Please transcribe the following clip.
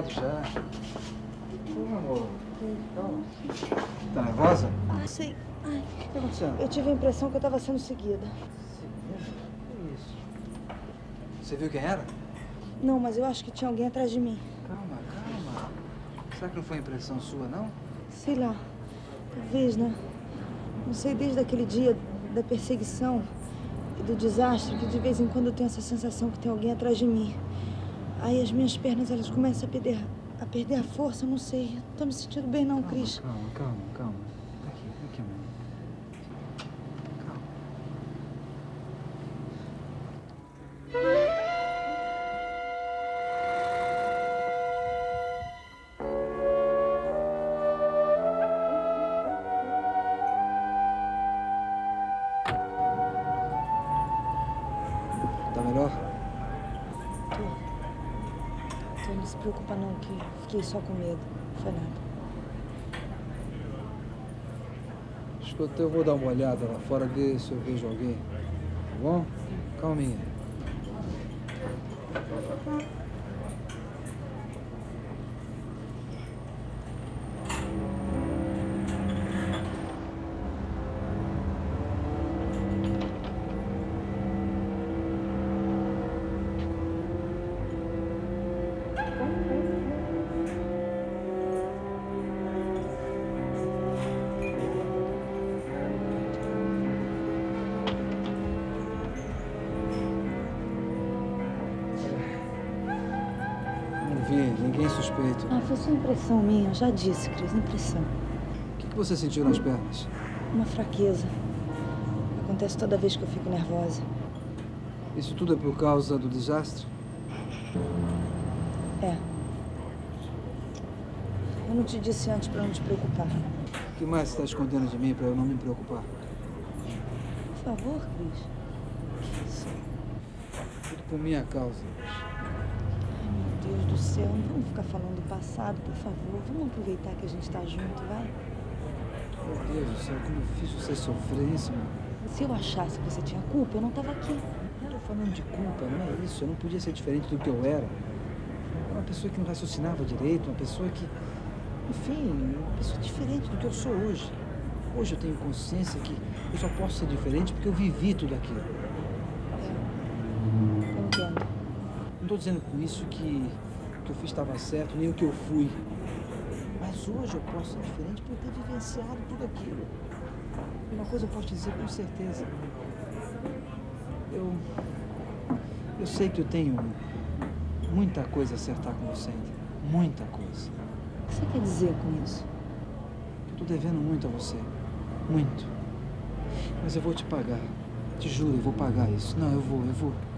lado já. Ô, meu amor. Calma. Tá nervosa? Ah, sei. Ai. O que tá acontecendo? Eu tive a impressão que eu tava sendo seguida. Seguida? O que é isso? Você viu quem era? Não, mas eu acho que tinha alguém atrás de mim. Calma, calma. Será que não foi impressão sua, não? Sei lá. Talvez, né? Não sei, desde aquele dia da perseguição e do desastre, que de vez em quando eu tenho essa sensação que tem alguém atrás de mim. Aí as minhas pernas, elas começam a perder a força, eu não sei. Eu não tô me sentindo bem, não, calma, Cris. Calma, calma, calma. Aqui, mãe. Tá melhor? Tô. Não se preocupa não, que fiquei só com medo. Não foi nada. Escuta, eu vou dar uma olhada lá fora, ver se eu vejo alguém. Tá bom? Calminha. Ninguém suspeito. Ah, foi só impressão minha. Já disse, Cris, impressão. O que você sentiu nas pernas? Uma fraqueza. Acontece toda vez que eu fico nervosa. Isso tudo é por causa do desastre? É. Eu não te disse antes pra não te preocupar. O que mais você tá escondendo de mim pra eu não me preocupar? Por favor, Cris. Isso. Tudo por minha causa. Meu Deus do céu, não vamos ficar falando do passado, por favor. Vamos aproveitar que a gente tá junto, vai? Meu Deus do céu, como eu fiz você sofrer isso, mano? Se eu achasse que você tinha culpa, eu não tava aqui. Não era falando de culpa, não é isso. Eu não podia ser diferente do que eu era. Uma pessoa que não raciocinava direito, uma pessoa que... Enfim, uma pessoa diferente do que eu sou hoje. Hoje eu tenho consciência que eu só posso ser diferente porque eu vivi tudo aquilo. Eu entendo. Não estou dizendo com isso que o que eu fiz estava certo, nem o que eu fui. Mas hoje eu posso ser diferente por ter vivenciado tudo aquilo. Uma coisa eu posso dizer com certeza. Eu sei que eu tenho muita coisa a acertar com você ainda. Muita coisa. O que você quer dizer com isso? Eu estou devendo muito a você. Muito. Mas eu vou te pagar. Te juro, eu vou pagar isso. Não, eu vou.